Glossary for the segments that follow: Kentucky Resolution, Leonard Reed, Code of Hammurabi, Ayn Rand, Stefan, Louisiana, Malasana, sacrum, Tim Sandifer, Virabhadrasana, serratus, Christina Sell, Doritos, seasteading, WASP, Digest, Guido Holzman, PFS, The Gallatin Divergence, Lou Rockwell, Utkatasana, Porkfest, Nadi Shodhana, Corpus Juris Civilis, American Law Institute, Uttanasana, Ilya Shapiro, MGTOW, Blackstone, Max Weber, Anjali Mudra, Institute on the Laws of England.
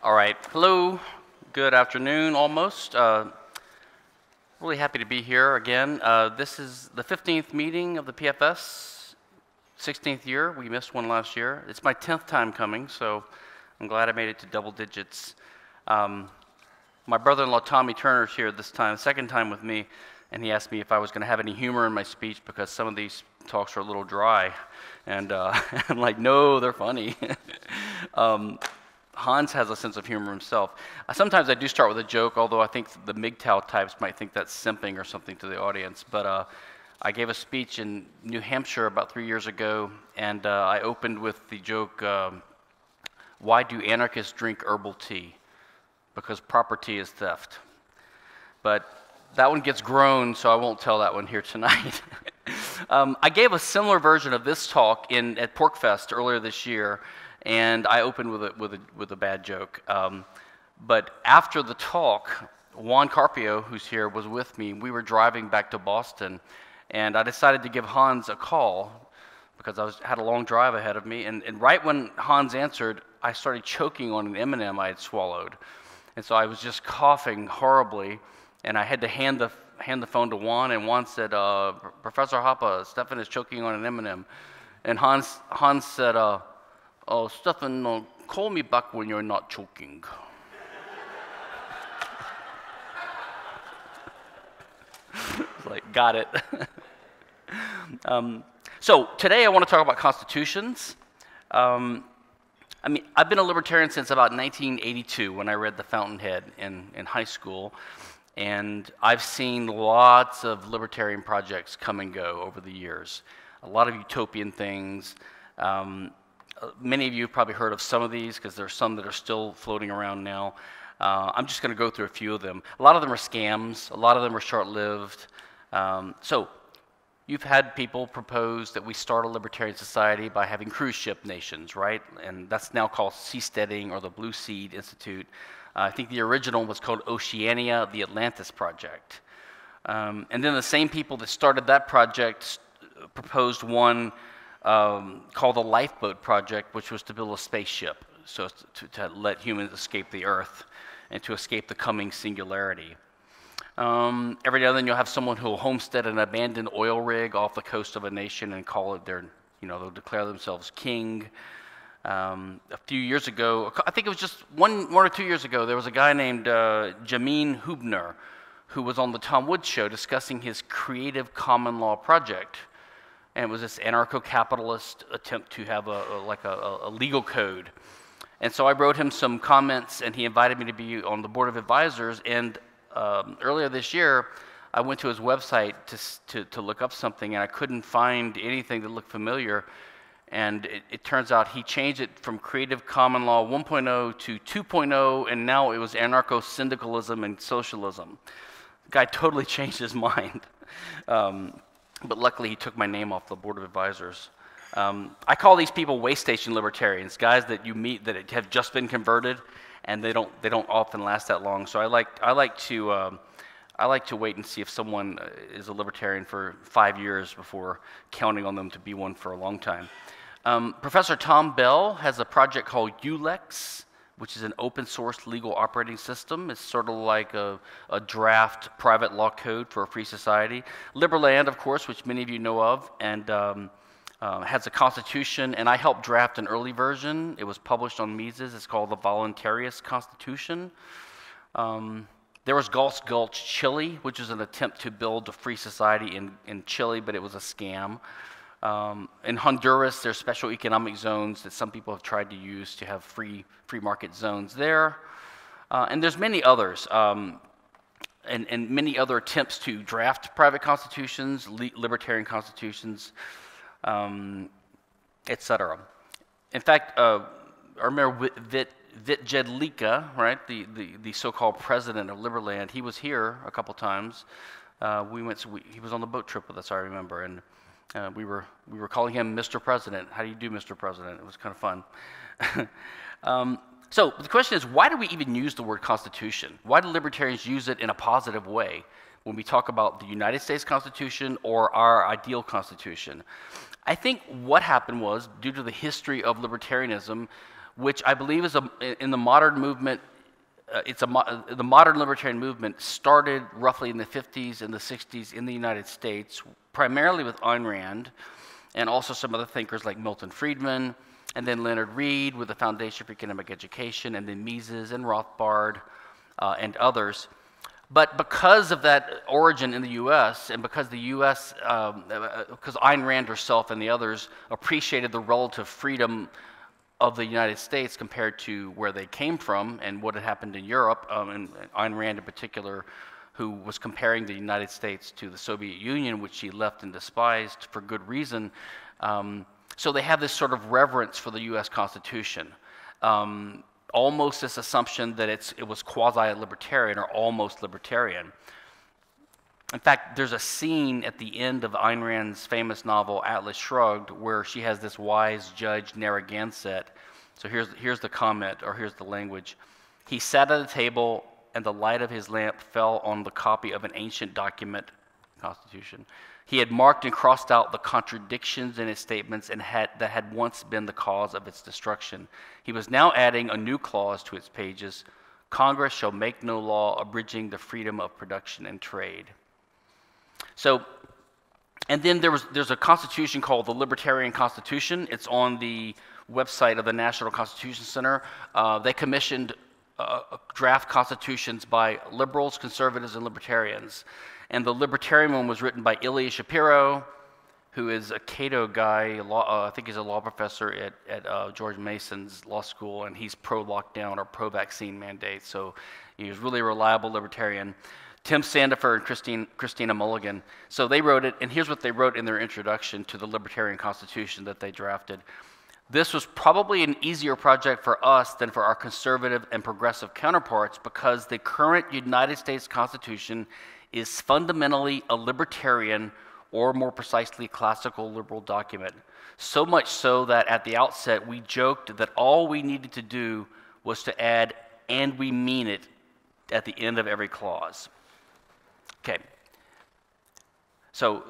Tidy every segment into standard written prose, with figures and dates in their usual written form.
All right, hello, good afternoon almost. Really happy to be here again. This is the 15th meeting of the PFS, 16th year. We missed one last year. It's my 10th time coming, so I'm glad I made it to double digits. My brother-in-law Tommy Turner's here this time, second time with me, and he asked me if I was going to have any humor in my speech because some of these talks are a little dry. And I'm like, no, they're funny. Hans has a sense of humor himself. Sometimes I do start with a joke, although I think the MGTOW types might think that's simping or something to the audience. But I gave a speech in New Hampshire about 3 years ago, and I opened with the joke, why do anarchists drink herbal tea? Because proper tea is theft. But that one gets grown, so I won't tell that one here tonight. I gave a similar version of this talk at Porkfest earlier this year, and I opened with a bad joke. But after the talk, Juan Carpio, who's here, was with me. We were driving back to Boston, and I decided to give Hans a call because I had a long drive ahead of me. And right when Hans answered, I started choking on an M&M I had swallowed. And so I was just coughing horribly, and I had to hand the phone to Juan, and Juan said, Professor Hoppe, Stefan is choking on an M&M. And Hans said, oh, Stefan, call me back when you're not choking. Like, got it. So today I want to talk about constitutions. I mean, I've been a libertarian since about 1982 when I read The Fountainhead in high school. And I've seen lots of libertarian projects come and go over the years. A lot of utopian things. Many of you have probably heard of some of these because there are some that are still floating around now. I'm just going to go through a few of them. A lot of them are scams. A lot of them are short-lived. So you've had people propose that we start a libertarian society by having cruise ship nations, right? And that's now called seasteading or the Blue Seed Institute. I think the original was called Oceania, the Atlantis Project. And then the same people that started that project proposed one called the Lifeboat Project, which was to build a spaceship, so to let humans escape the Earth and to escape the coming singularity. Every now and then you'll have someone who will homestead an abandoned oil rig off the coast of a nation and call it their, you know, they'll declare themselves king. A few years ago, I think it was just one or two years ago, there was a guy named Jameen Hubner who was on the Tom Woods Show discussing his Creative Common Law project. And it was this anarcho-capitalist attempt to have a legal code. And so I wrote him some comments, and he invited me to be on the board of advisors. And earlier this year, I went to his website to look up something, and I couldn't find anything that looked familiar. And it turns out he changed it from Creative Common Law 1.0 to 2.0, and now it was anarcho-syndicalism and socialism. The guy totally changed his mind. But luckily, he took my name off the board of advisors. I call these people way station libertarians, guys that you meet that have just been converted, and they don't often last that long. So I like to wait and see if someone is a libertarian for 5 years before counting on them to be one for a long time. Professor Tom Bell has a project called ULEX, which is an open-source legal operating system. It's sort of like a draft private law code for a free society. Liberland, of course, which many of you know of, and has a constitution, and I helped draft an early version. It was published on Mises. It's called The Voluntarius Constitution. There was Galt's Gulch, Chile, which is an attempt to build a free society in Chile, but it was a scam. In Honduras, there's special economic zones that some people have tried to use to have free market zones there. And there's many others, and many other attempts to draft private constitutions, libertarian constitutions, et cetera. In fact, I remember Vít Jedlička, right, the so-called president of Liberland, he was here a couple times. He was on the boat trip with us, I remember, and we were calling him Mr. President. How do you do, Mr. President? It was kind of fun. So the question is, why do we even use the word Constitution? Why do libertarians use it in a positive way when we talk about the United States Constitution or our ideal Constitution? I think what happened was, due to the history of libertarianism, which I believe is in the modern movement, the modern libertarian movement started roughly in the 50s and the 60s in the United States, primarily with Ayn Rand, and also some other thinkers like Milton Friedman, and then Leonard Reed with the Foundation for Economic Education, and then Mises and Rothbard and others. But because of that origin in the U.S., and because the U.S., because Ayn Rand herself and the others appreciated the relative freedom of the United States compared to where they came from and what had happened in Europe, and Ayn Rand in particular, who was comparing the United States to the Soviet Union, which she left and despised for good reason. So they have this sort of reverence for the U.S. Constitution. Almost this assumption that it was quasi-libertarian or almost libertarian. In fact, there's a scene at the end of Ayn Rand's famous novel Atlas Shrugged where she has this wise Judge Narragansett. So here's the comment, or here's the language. He sat at a table and the light of his lamp fell on the copy of an ancient document, Constitution. He had marked and crossed out the contradictions in his statements and that had once been the cause of its destruction. He was now adding a new clause to its pages. Congress shall make no law abridging the freedom of production and trade. So, and then there's a constitution called the Libertarian Constitution. It's on the website of the National Constitution Center. They commissioned draft constitutions by liberals, conservatives, and libertarians. And the libertarian one was written by Ilya Shapiro, who is a Cato guy. I think he's a law professor at George Mason's law school, and he's pro-lockdown or pro-vaccine mandate. So he was really a reliable libertarian. Tim Sandifer and Christina Mulligan. So they wrote it, and here's what they wrote in their introduction to the Libertarian Constitution that they drafted. This was probably an easier project for us than for our conservative and progressive counterparts because the current United States Constitution is fundamentally a libertarian, or more precisely, classical liberal document. So much so that at the outset we joked that all we needed to do was to add, and we mean it, at the end of every clause. Okay. So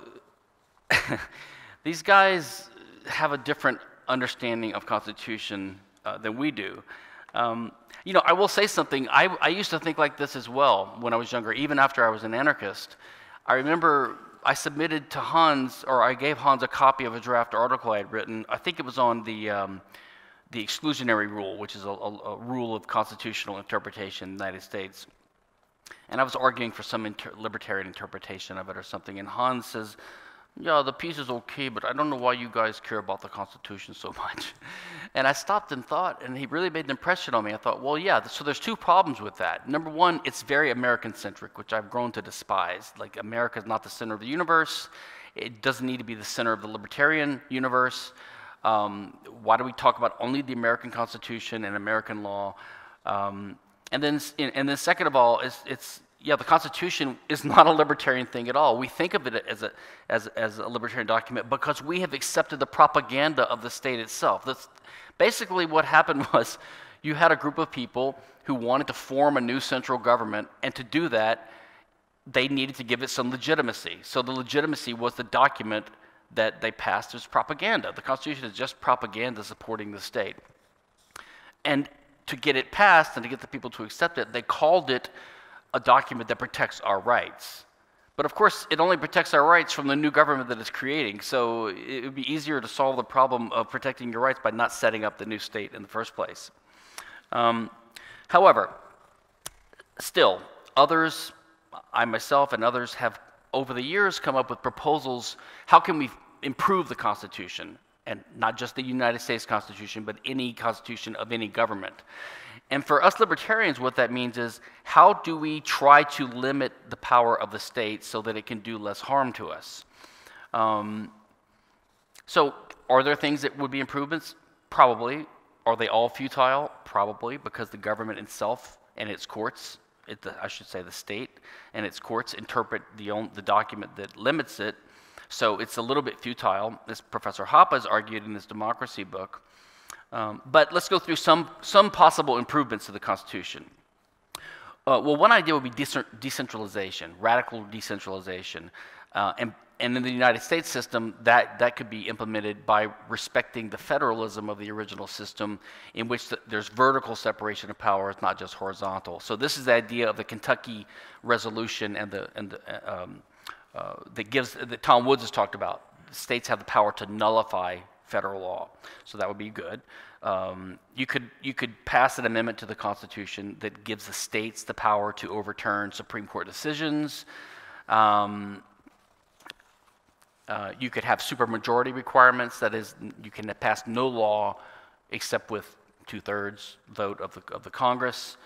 these guys have a different understanding of Constitution than we do. You know, I will say something. I used to think like this as well when I was younger, even after I was an anarchist. I remember I submitted to Hans, or I gave Hans a copy of a draft article I had written. I think it was on the exclusionary rule, which is a rule of constitutional interpretation in the United States. And I was arguing for some libertarian interpretation of it or something, and Hans says, yeah, the piece is okay, but I don't know why you guys care about the Constitution so much. And I stopped and thought, and he really made an impression on me. I thought, well, yeah, so there's two problems with that. Number one, it's very American-centric, which I've grown to despise. Like, America's not the center of the universe. It doesn't need to be the center of the libertarian universe. Why do we talk about only the American Constitution and American law? And then second of all, yeah, the Constitution is not a libertarian thing at all. We think of it as a libertarian document because we have accepted the propaganda of the state itself. That's basically what happened was you had a group of people who wanted to form a new central government, and to do that, they needed to give it some legitimacy. So the legitimacy was the document that they passed as propaganda. The Constitution is just propaganda supporting the state. And to get it passed and to get the people to accept it, they called it a document that protects our rights. But of course, it only protects our rights from the new government that it's creating, so it would be easier to solve the problem of protecting your rights by not setting up the new state in the first place. However, still, others, I myself and others, have over the years come up with proposals, how can we improve the Constitution, and not just the United States Constitution, but any constitution of any government. And for us libertarians, what that means is, how do we try to limit the power of the state so that it can do less harm to us? So are there things that would be improvements? Probably. Are they all futile? Probably, because the government itself and its courts, I should say the state and its courts, interpret the document that limits it. So it's a little bit futile, as Professor Hoppe has argued in his democracy book. But let's go through some possible improvements to the Constitution. Well, one idea would be decentralization, radical decentralization. And And in the United States system, that could be implemented by respecting the federalism of the original system, in which there's vertical separation of power, it's not just horizontal. So this is the idea of the Kentucky resolution and that Tom Woods has talked about. States have the power to nullify federal law, so that would be good. You could pass an amendment to the Constitution that gives the states the power to overturn Supreme Court decisions. You could have supermajority requirements. That is, you can pass no law except with two-thirds vote of the Congress,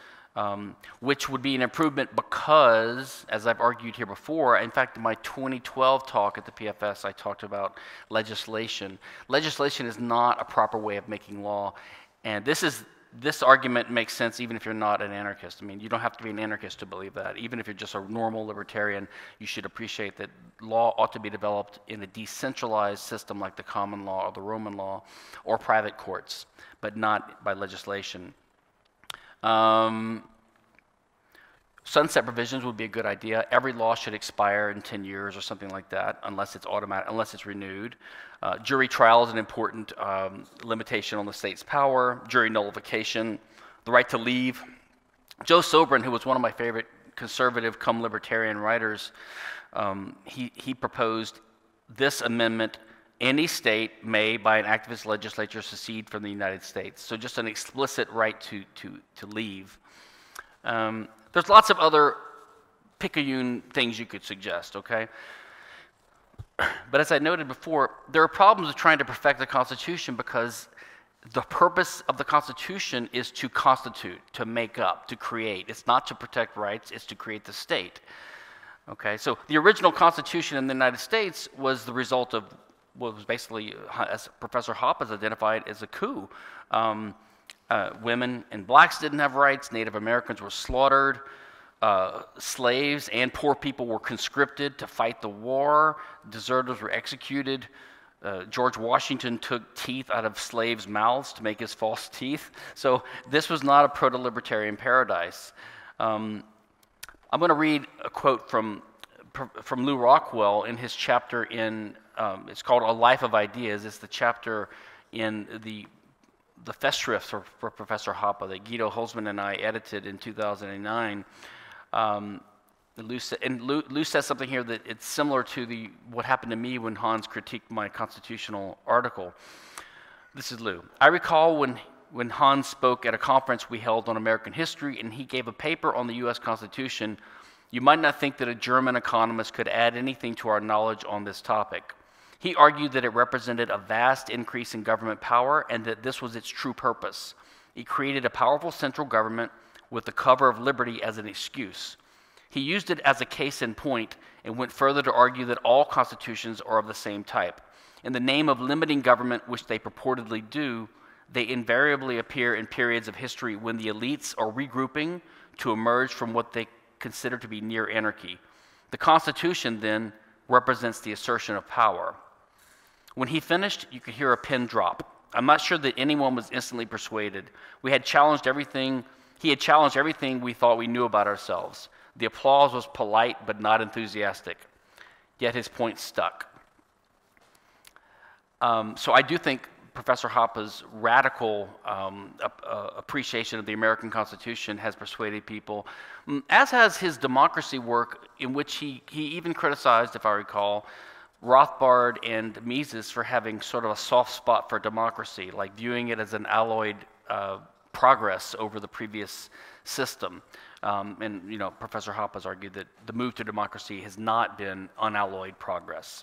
which would be an improvement because, as I've argued here before, in fact, in my 2012 talk at the PFS, I talked about legislation. Legislation is not a proper way of making law, and this argument makes sense even if you're not an anarchist. I mean, you don't have to be an anarchist to believe that. Even if you're just a normal libertarian, you should appreciate that law ought to be developed in a decentralized system like the common law or the Roman law or private courts, but not by legislation. Sunset provisions would be a good idea. Every law should expire in 10 years or something like that, unless it's automatic, unless it's renewed. Jury trial is an important limitation on the state's power. Jury nullification, the right to leave. Joe Sobran, who was one of my favorite conservative come libertarian writers, he proposed this amendment: any state may, by an act of its legislature, secede from the United States. So just an explicit right to leave. There's lots of other picayune things you could suggest, okay? But as I noted before, there are problems with trying to perfect the Constitution, because the purpose of the Constitution is to constitute, to make up, to create. It's not to protect rights, it's to create the state. Okay, so the original Constitution in the United States was the result of what was basically, as Professor Hoppe has identified, as a coup. Women and blacks didn't have rights, Native Americans were slaughtered, slaves and poor people were conscripted to fight the war, deserters were executed, George Washington took teeth out of slaves' mouths to make his false teeth. So this was not a proto-libertarian paradise. I'm going to read a quote from Lou Rockwell in his chapter in, it's called A Life of Ideas, it's the chapter in the Festschrift for Professor Hoppe that Guido Holzman and I edited in 2009. Lou says something here that it's similar to what happened to me when Hans critiqued my constitutional article. This is Lou. I recall when Hans spoke at a conference we held on American history, and he gave a paper on the U.S. Constitution. You might not think that a German economist could add anything to our knowledge on this topic. He argued that it represented a vast increase in government power and that this was its true purpose. It created a powerful central government with the cover of liberty as an excuse. He used it as a case in point and went further to argue that all constitutions are of the same type. In the name of limiting government, which they purportedly do, they invariably appear in periods of history when the elites are regrouping to emerge from what they consider to be near anarchy. The Constitution, then, represents the assertion of power. When he finished, you could hear a pin drop. I'm not sure that anyone was instantly persuaded. He had challenged everything we thought we knew about ourselves. The applause was polite but not enthusiastic. Yet his point stuck. So I do think Professor Hoppe's radical appreciation of the American Constitution has persuaded people, as has his democracy work, in which he even criticized, if I recall, Rothbard and Mises for having sort of a soft spot for democracy, like viewing it as an alloyed progress over the previous system. And you know, Professor Hoppe has argued that the move to democracy has not been unalloyed progress.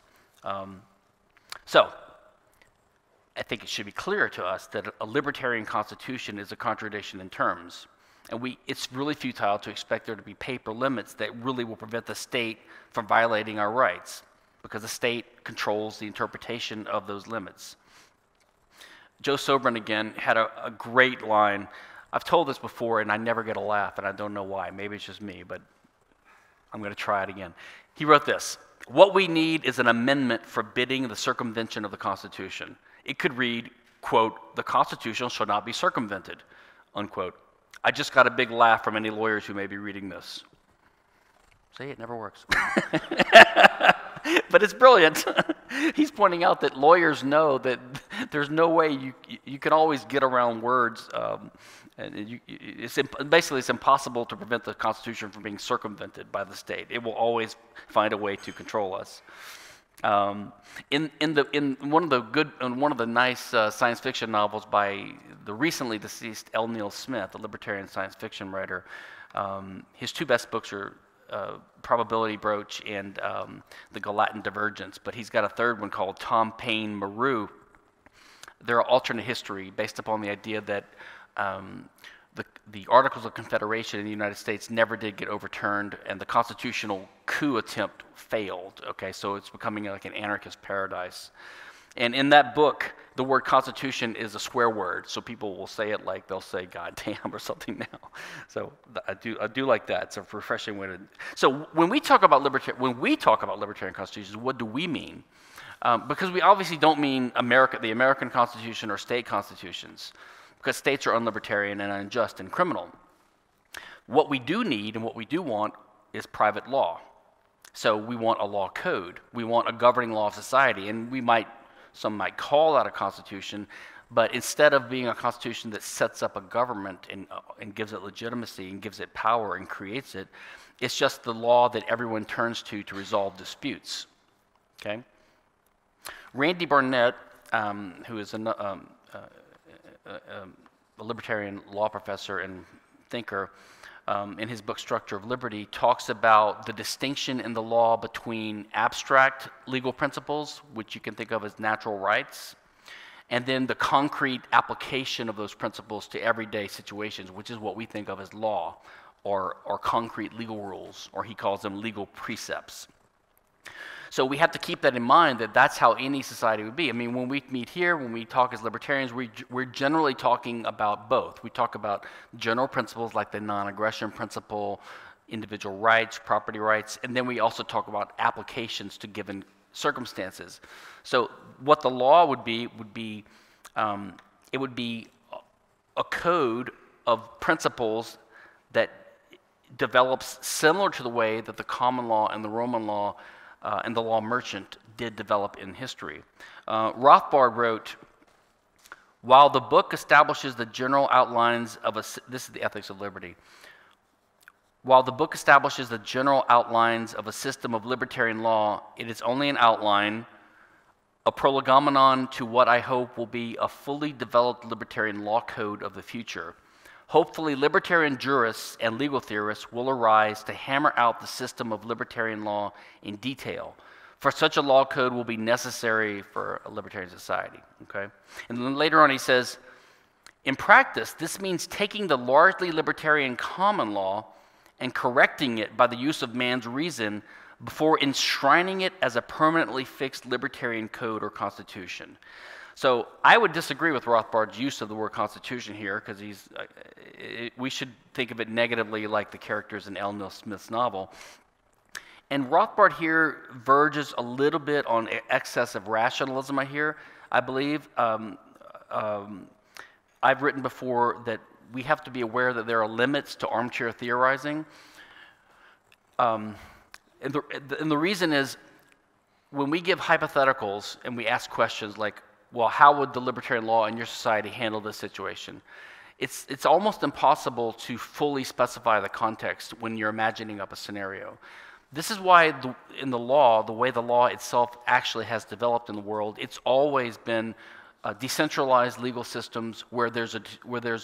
So I think it should be clear to us that a libertarian constitution is a contradiction in terms. And it's really futile to expect there to be paper limits that really will prevent the state from violating our rights, because the state controls the interpretation of those limits. Joe Sobran, again, had a great line. I've told this before, and I never get a laugh, and I don't know why. Maybe it's just me, but I'm going to try it again. He wrote this: "What we need is an amendment forbidding the circumvention of the Constitution." It could read, quote, "The Constitution shall not be circumvented," unquote. I just got a big laugh from any lawyers who may be reading this. See, it never works. But it's brilliant. He's pointing out that lawyers know that there's no way you can always get around words. And it's impossible to prevent the Constitution from being circumvented by the state. It will always find a way to control us. In one of the nice science fiction novels by the recently deceased L. Neil Smith, a libertarian science fiction writer, his two best books are Probability Broach and The Gallatin Divergence, but he's got a third one called Tom Paine Maru. They're alternate history based upon the idea that the Articles of Confederation in the United States never did get overturned, and the constitutional coup attempt failed. Okay, so it's becoming like an anarchist paradise. And in that book, the word constitution is a swear word, so people will say it like they'll say "goddamn" or something now. So I do like that. It's a refreshing way to. So when we talk about libertarian constitutions, what do we mean? Because we obviously don't mean the American Constitution or state constitutions, because states are unlibertarian and unjust and criminal. What we do need and what we do want is private law. So we want a law code. We want a governing law of society, and some might call that a constitution, but instead of being a constitution that sets up a government and gives it legitimacy and gives it power and creates it, it's just the law that everyone turns to resolve disputes. Okay? Randy Barnett, who is a libertarian law professor and thinker, in his book Structure of Liberty, talks about the distinction in the law between abstract legal principles, which you can think of as natural rights, and then the concrete application of those principles to everyday situations, which is what we think of as law, or concrete legal rules, or he calls them legal precepts. So we have to keep that in mind, that that's how any society would be. I mean, when we meet here, when we talk as libertarians, we're generally talking about both. We talk about general principles like the non-aggression principle, individual rights, property rights, and then we also talk about applications to given circumstances. So what the law would be a code of principles that develops similar to the way that the common law and the Roman law and the law merchant did develop in history. Rothbard wrote, while the book establishes the general outlines of a, this is the ethics of liberty, while the book establishes the general outlines of a system of libertarian law, it is only an outline, a prolegomenon to what I hope will be a fully developed libertarian law code of the future. Hopefully, libertarian jurists and legal theorists will arise to hammer out the system of libertarian law in detail, for such a law code will be necessary for a libertarian society. Okay? And then later on he says, in practice, this means taking the largely libertarian common law and correcting it by the use of man's reason before enshrining it as a permanently fixed libertarian code or constitution. So I would disagree with Rothbard's use of the word constitution here, because we should think of it negatively like the characters in L. Neil Smith's novel. And Rothbard here verges a little bit on excessive rationalism, I believe. I've written before that we have to be aware that there are limits to armchair theorizing. And the reason is, when we give hypotheticals and we ask questions like, well, how would the libertarian law in your society handle this situation? It's almost impossible to fully specify the context when you're imagining up a scenario. This is why in the law, the way the law itself actually has developed in the world, it's always been decentralized legal systems where there's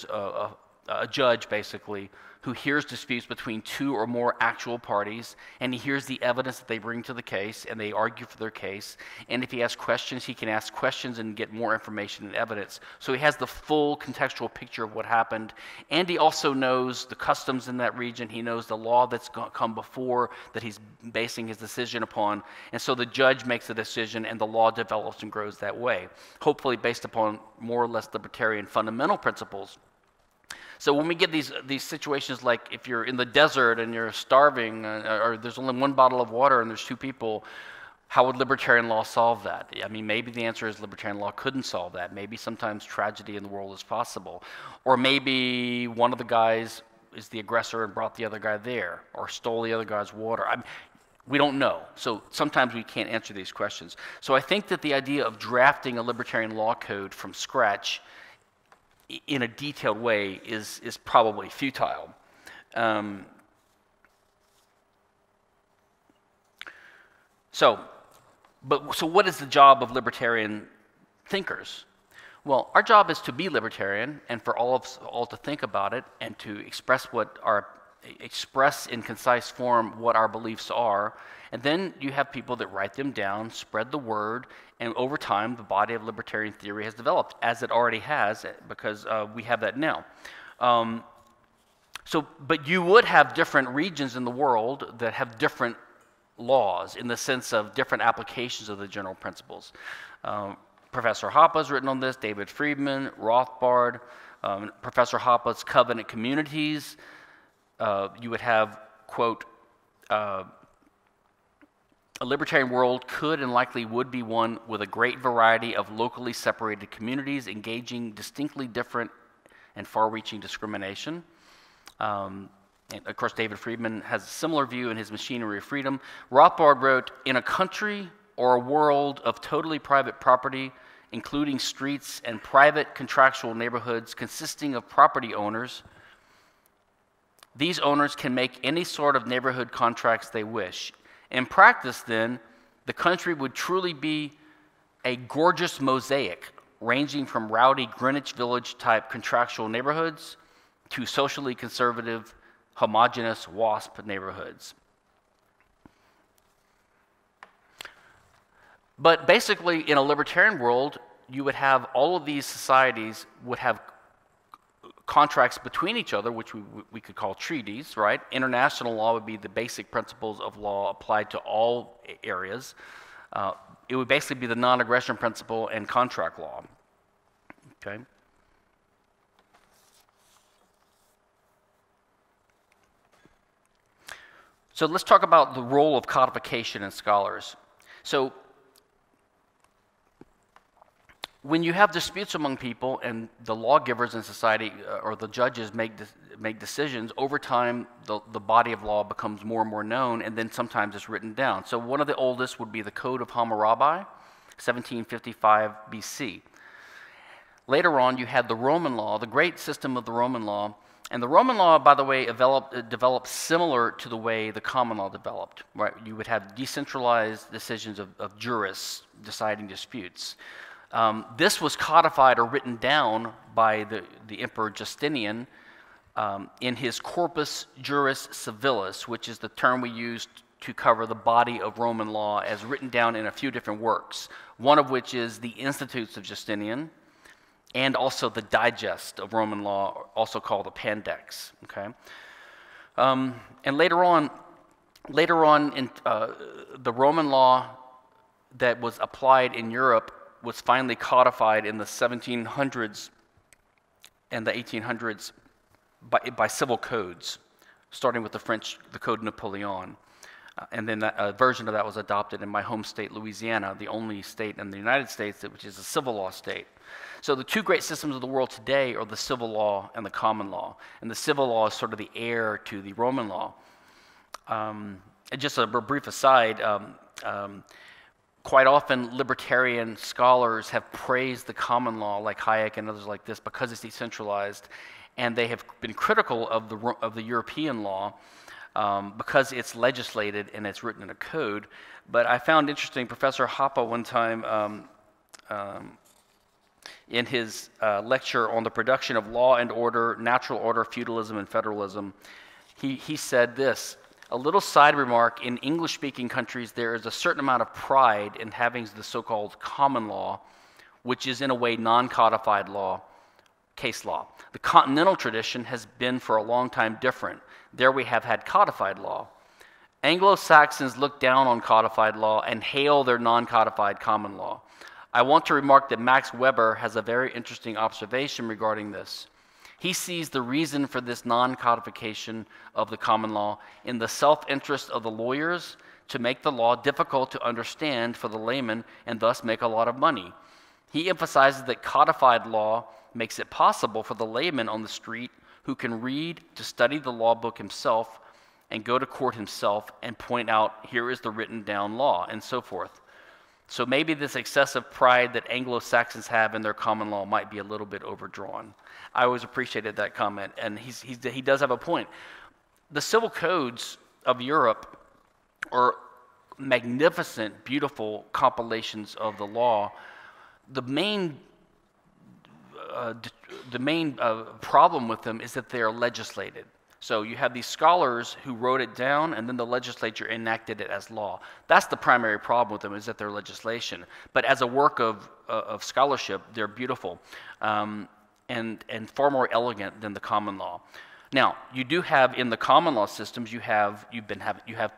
a judge, basically, who hears disputes between two or more actual parties, and he hears the evidence that they bring to the case, and they argue for their case, and if he has questions, he can ask questions and get more information and evidence. So he has the full contextual picture of what happened, and he also knows the customs in that region, he knows the law that's come before that he's basing his decision upon, and so the judge makes a decision, and the law develops and grows that way, hopefully based upon more or less libertarian fundamental principles. So when we get these situations like if you're in the desert and you're starving, or there's only one bottle of water and there's two people, how would libertarian law solve that? I mean, maybe the answer is libertarian law couldn't solve that. Maybe sometimes tragedy in the world is possible. Or maybe one of the guys is the aggressor and brought the other guy there, or stole the other guy's water. I mean, We don't know, so sometimes we can't answer these questions. So I think that the idea of drafting a libertarian law code from scratch in a detailed way is probably futile. So what is the job of libertarian thinkers? Well, our job is to be libertarian and for all to think about it and to express what our express in concise form what our beliefs are, and then you have people that write them down, spread the word, and over time the body of libertarian theory has developed, as it already has, because we have that now. But you would have different regions in the world that have different laws in the sense of different applications of the general principles. Professor Hoppe has written on this, David Friedman, Rothbard, Professor Hoppe's Covenant Communities. You would have, quote, a libertarian world could and likely would be one with a great variety of locally separated communities engaging distinctly different and far-reaching discrimination. And of course, David Friedman has a similar view in his Machinery of Freedom. Rothbard wrote, in a country or a world of totally private property, including streets and private contractual neighborhoods consisting of property owners, these owners can make any sort of neighborhood contracts they wish. In practice, then, the country would truly be a gorgeous mosaic, ranging from rowdy Greenwich Village-type contractual neighborhoods to socially conservative, homogeneous WASP neighborhoods. But basically, in a libertarian world, you would have all of these societies would have contracts between each other, which we could call treaties, right? International law would be the basic principles of law applied to all areas. It would basically be the non-aggression principle and contract law, okay? So let's talk about the role of codification in scholars. So when you have disputes among people and the lawgivers in society or the judges make decisions, over time the body of law becomes more and more known, and then sometimes it's written down. So one of the oldest would be the Code of Hammurabi, 1755 BC. Later on, you had the Roman law, the great system of the Roman law. And the Roman law, by the way, developed similar to the way the common law developed, right? You would have decentralized decisions of jurists deciding disputes. This was codified or written down by the Emperor Justinian in his Corpus Juris Civilis, which is the term we used to cover the body of Roman law as written down in a few different works, one of which is the Institutes of Justinian and also the Digest of Roman law, also called the Pandects. Okay? And later on in the Roman law that was applied in Europe was finally codified in the 1700s and the 1800s by civil codes, starting with the French, the Code Napoleon. And then a version of that was adopted in my home state, Louisiana, the only state in the United States which is a civil law state. So the two great systems of the world today are the civil law and the common law. And the civil law is sort of the heir to the Roman law. And just a brief aside, quite often, libertarian scholars have praised the common law, like Hayek and others like this, because it's decentralized, and they have been critical of the European law because it's legislated and it's written in a code. But I found interesting, Professor Hoppe one time, in his lecture on the production of law and order, natural order, feudalism, and federalism, he said this, a little side remark, in English-speaking countries, there is a certain amount of pride in having the so-called common law, which is in a way non-codified law, case law. The continental tradition has been for a long time different. There we have had codified law. Anglo-Saxons look down on codified law and hail their non-codified common law. I want to remark that Max Weber has a very interesting observation regarding this. He sees the reason for this non-codification of the common law in the self-interest of the lawyers to make the law difficult to understand for the layman and thus make a lot of money. He emphasizes that codified law makes it possible for the layman on the street who can read to study the law book himself and go to court himself and point out, here is the written down law, and so forth. So maybe this excessive pride that Anglo-Saxons have in their common law might be a little bit overdrawn. I always appreciated that comment, and he does have a point. The civil codes of Europe are magnificent, beautiful compilations of the law. The main problem with them is that they are legislated. So you have these scholars who wrote it down, and then the legislature enacted it as law. That's the primary problem with them, is that they're legislation. But as a work of scholarship, they're beautiful and far more elegant than the common law. Now, you do have in the common law systems, you have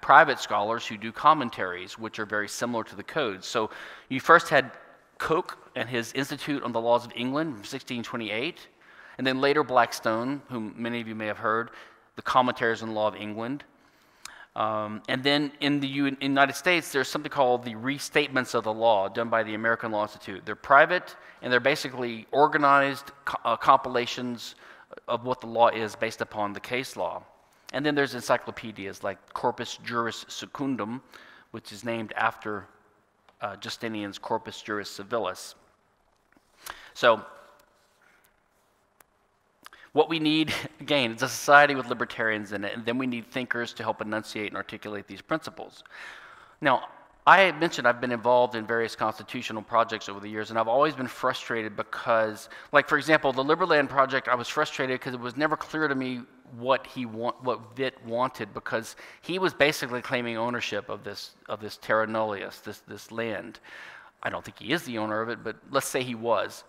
private scholars who do commentaries, which are very similar to the codes. So you first had Coke and his Institute on the Laws of England from 1628, and then later Blackstone, whom many of you may have heard, the Commentaries on the Law of England. And then in the United States, there's something called the Restatements of the Law, done by the American Law Institute. They're private, and they're basically organized compilations of what the law is based upon the case law. And then there's encyclopedias like Corpus Juris Secundum, which is named after Justinian's Corpus Juris Civilis. So what we need, again, is a society with libertarians in it, and then we need thinkers to help enunciate and articulate these principles. Now, I had mentioned I've been involved in various constitutional projects over the years, and I've always been frustrated because, like, for example, the Liberland project, I was frustrated because it was never clear to me what Vít wanted, because he was basically claiming ownership of this terra nullius, this land. I don't think he is the owner of it, but let's say he was.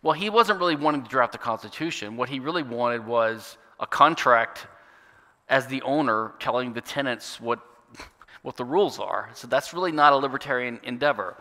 Well, he wasn't really wanting to draft the Constitution. What he really wanted was a contract as the owner telling the tenants what the rules are. So that's really not a libertarian endeavor.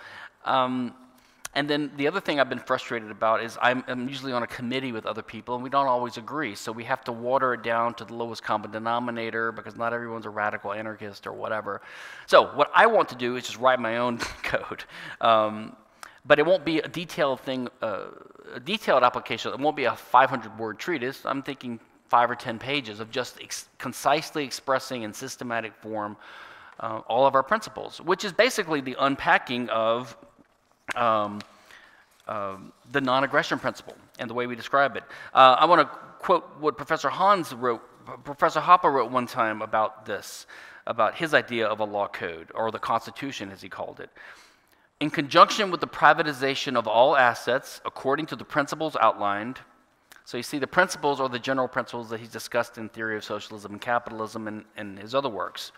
And then the other thing I've been frustrated about is I'm usually on a committee with other people, and we don't always agree. So we have to water it down to the lowest common denominator because not everyone's a radical anarchist or whatever. So what I want to do is just write my own code. But it won't be a detailed thing, a detailed application. It won't be a 500-word treatise. I'm thinking 5 or 10 pages of just concisely expressing in systematic form all of our principles, which is basically the unpacking of the non-aggression principle and the way we describe it. I want to quote what Professor Hoppe wrote one time about this, about his idea of a law code, or the Constitution, as he called it. In conjunction with the privatization of all assets according to the principles outlined. So you see, the principles are the general principles that he's discussed in Theory of Socialism and Capitalism and his other works.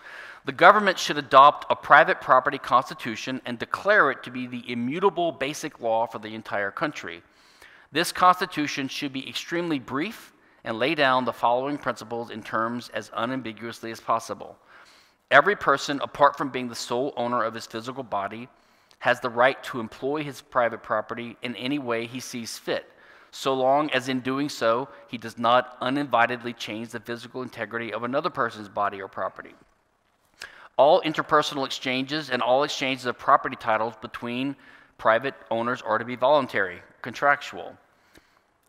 The government should adopt a private property constitution and declare it to be the immutable basic law for the entire country. This constitution should be extremely brief and lay down the following principles in terms as unambiguously as possible. Every person, apart from being the sole owner of his physical body, has the right to employ his private property in any way he sees fit, so long as in doing so he does not uninvitedly change the physical integrity of another person's body or property. All interpersonal exchanges and all exchanges of property titles between private owners are to be voluntary, contractual,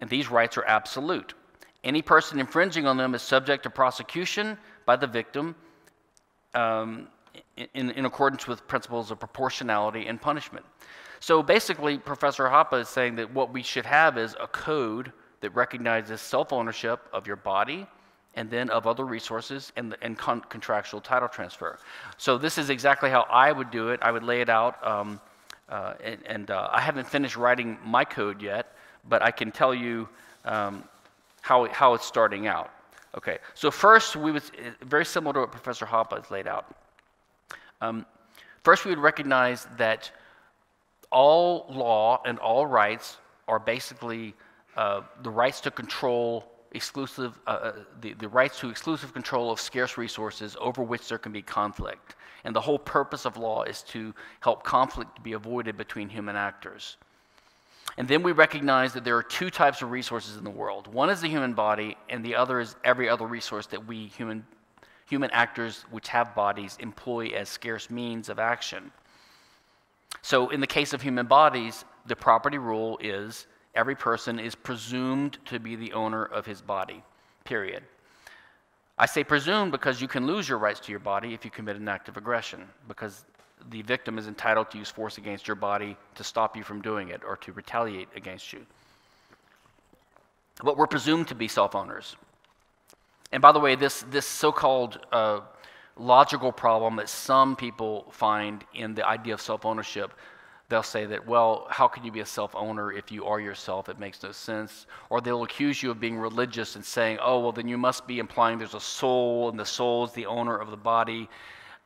and these rights are absolute. Any person infringing on them is subject to prosecution by the victim in accordance with principles of proportionality and punishment. So basically, Professor Hoppe is saying that what we should have is a code that recognizes self-ownership of your body and then of other resources and contractual title transfer. So this is exactly how I would do it. I would lay it out, I haven't finished writing my code yet, but I can tell you how it's starting out. Okay, so first, we would, very similar to what Professor Hoppe has laid out. First, we would recognize that all law and all rights are basically the rights to control exclusive, the rights to exclusive control of scarce resources over which there can be conflict. And the whole purpose of law is to help conflict be avoided between human actors. And then we recognize that there are two types of resources in the world. One is the human body, and the other is every other resource that we human actors, which have bodies, employ as scarce means of action. So in the case of human bodies, the property rule is every person is presumed to be the owner of his body, period. I say presumed because you can lose your rights to your body if you commit an act of aggression, because the victim is entitled to use force against your body to stop you from doing it or to retaliate against you. But we're presumed to be self-owners. And by the way, this so-called logical problem that some people find in the idea of self-ownership, they'll say that, well, how can you be a self-owner if you are yourself? It makes no sense. Or they'll accuse you of being religious and saying, oh, well, then you must be implying there's a soul and the soul is the owner of the body.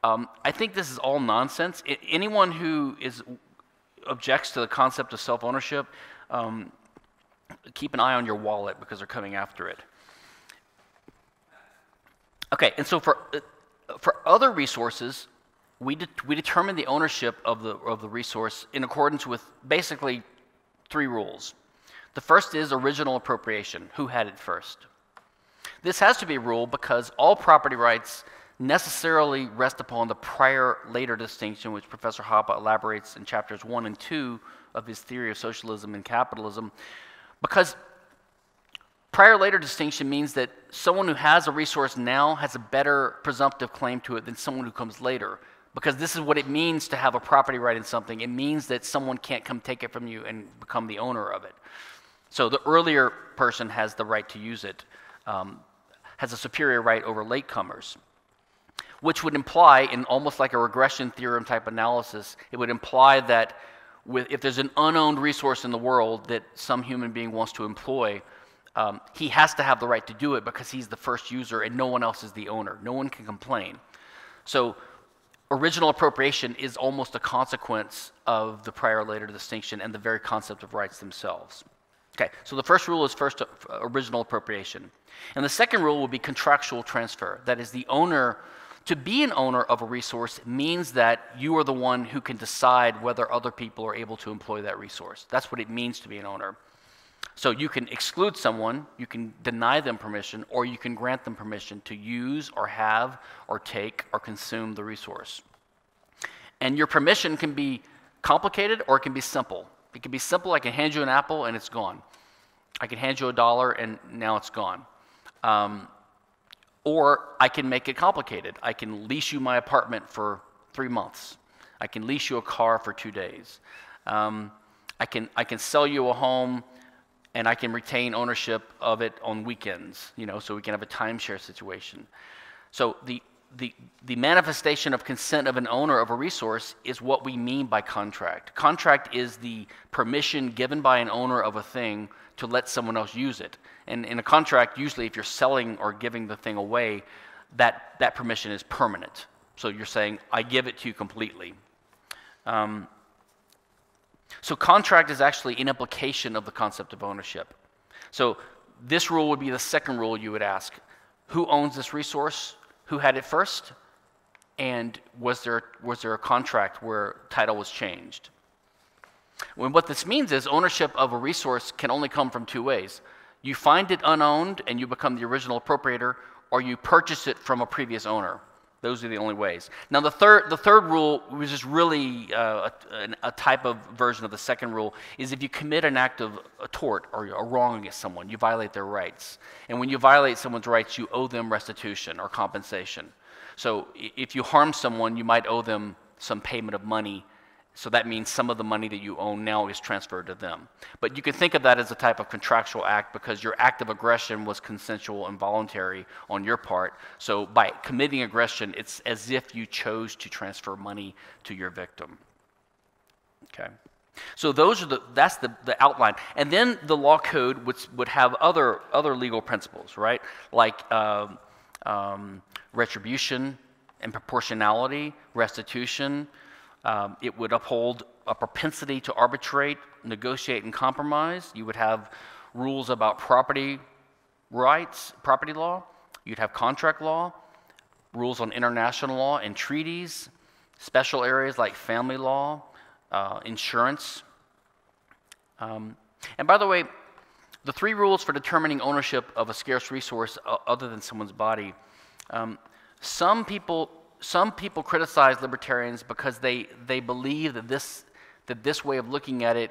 I think this is all nonsense. Anyone who objects to the concept of self-ownership, keep an eye on your wallet because they're coming after it. Okay, and so for other resources, we determine the ownership of the resource in accordance with basically three rules. The first is original appropriation, who had it first. This has to be a rule because all property rights necessarily rest upon the prior later distinction which Professor Hoppe elaborates in chapters 1 and 2 of his Theory of Socialism and Capitalism, because prior later distinction means that someone who has a resource now has a better presumptive claim to it than someone who comes later, because this is what it means to have a property right in something. It means that someone can't come take it from you and become the owner of it. So the earlier person has the right to use it, has a superior right over latecomers, which would imply, in almost like a regression theorem type analysis, it would imply that if there's an unowned resource in the world that some human being wants to employ, he has to have the right to do it because he's the first user and no one else is the owner. No one can complain. So original appropriation is almost a consequence of the prior later distinction and the very concept of rights themselves. Okay, so the first rule is original appropriation. And the second rule will be contractual transfer. That is, the owner. To be an owner of a resource means that you are the one who can decide whether other people are able to employ that resource. That's what it means to be an owner. So you can exclude someone, you can deny them permission, or you can grant them permission to use or have or take or consume the resource. And your permission can be complicated or it can be simple. It can be simple. I can hand you an apple and it's gone. I can hand you $1 and now it's gone. Or I can make it complicated. I can lease you my apartment for 3 months. I can lease you a car for 2 days. I can sell you a home, and I can retain ownership of it on weekends. You know, so we can have a timeshare situation. So the manifestation of consent of an owner of a resource is what we mean by contract. Contract is the permission given by an owner of a thing to let someone else use it. And in a contract, usually if you're selling or giving the thing away, that permission is permanent. So you're saying, I give it to you completely. So contract is actually an implication of the concept of ownership. So this rule would be the second rule you would ask. Who owns this resource? Who had it first? And was there a contract where title was changed? Well, what this means is ownership of a resource can only come from two ways. You find it unowned and you become the original appropriator, or you purchase it from a previous owner. Those are the only ways. Now the third rule, which is really a type of version of the second rule, is if you commit an act of a tort or a wrong against someone, you violate their rights. And when you violate someone's rights, you owe them restitution or compensation. So if you harm someone, you might owe them some payment of money. So that means some of the money that you own now is transferred to them. But you can think of that as a type of contractual act because your act of aggression was consensual and voluntary on your part. So by committing aggression, it's as if you chose to transfer money to your victim. Okay. So those are that's the outline. And then the law code would have other legal principles, right? Like retribution and proportionality, restitution. It would uphold a propensity to arbitrate, negotiate, and compromise. You would have rules about property rights, property law. You'd have contract law, rules on international law and treaties, special areas like family law, insurance. And by the way, the three rules for determining ownership of a scarce resource other than someone's body, some people criticize libertarians because they believe that this way of looking at it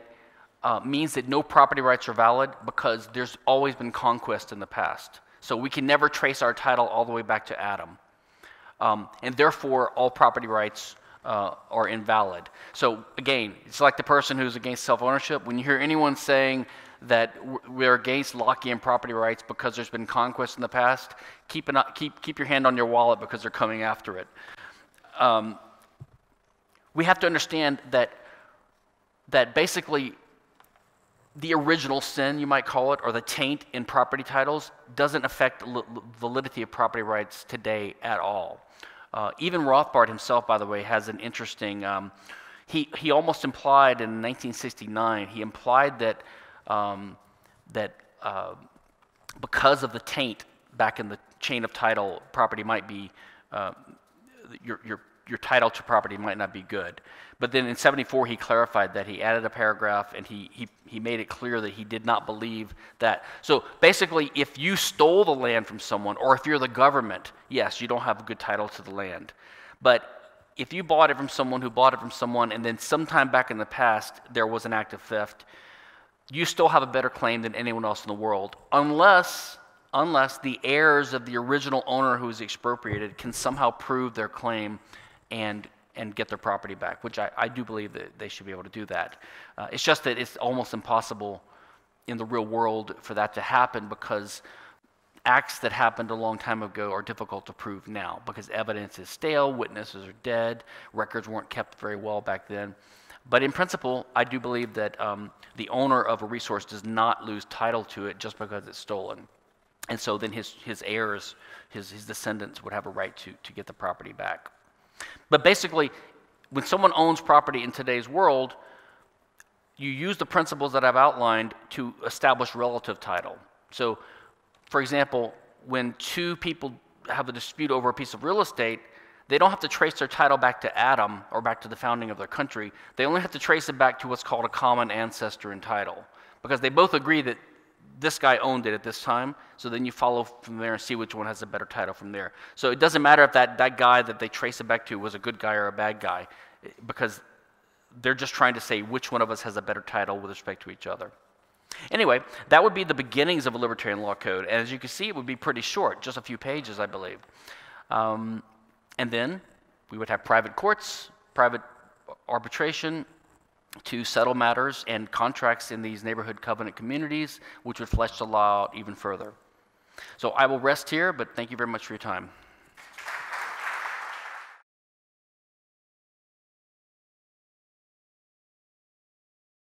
means that no property rights are valid because there's always been conquest in the past. So we can never trace our title all the way back to Adam. And therefore, all property rights are invalid. So again, it's like the person who's against self-ownership. When you hear anyone saying that we're against Lockean property rights because there's been conquest in the past, keep your hand on your wallet because they're coming after it. We have to understand that, basically the original sin, you might call it, or the taint in property titles doesn't affect validity of property rights today at all. Even Rothbard himself, by the way, has an interesting, he almost implied in 1969, he implied that, because of the taint back in the chain of title, property might be, your title to property might not be good. But then in 74, he clarified that. He added a paragraph, and he made it clear that he did not believe that. So basically, if you stole the land from someone, or if you're the government, yes, you don't have a good title to the land. But if you bought it from someone who bought it from someone, and then sometime back in the past, there was an act of theft, you still have a better claim than anyone else in the world, unless the heirs of the original owner who was expropriated can somehow prove their claim and get their property back, which I do believe that they should be able to do that. It's just that it's almost impossible in the real world for that to happen because acts that happened a long time ago are difficult to prove now because evidence is stale, witnesses are dead, records weren't kept very well back then. But in principle, I do believe that the owner of a resource does not lose title to it just because it's stolen. And so then his heirs, his descendants would have a right to get the property back. But basically, when someone owns property in today's world, you use the principles that I've outlined to establish relative title. So, for example, when two people have a dispute over a piece of real estate, they don't have to trace their title back to Adam or back to the founding of their country. They only have to trace it back to what's called a common ancestor in title, because they both agree that this guy owned it at this time, so then you follow from there and see which one has a better title from there. So it doesn't matter if that guy that they trace it back to was a good guy or a bad guy, because they're just trying to say which one of us has a better title with respect to each other. Anyway, that would be the beginnings of a libertarian law code, and as you can see, it would be pretty short, just a few pages, I believe. And then we would have private courts, private arbitration, to settle matters and contracts in these neighborhood covenant communities, which would flesh the law out even further. So I will rest here, but thank you very much for your time.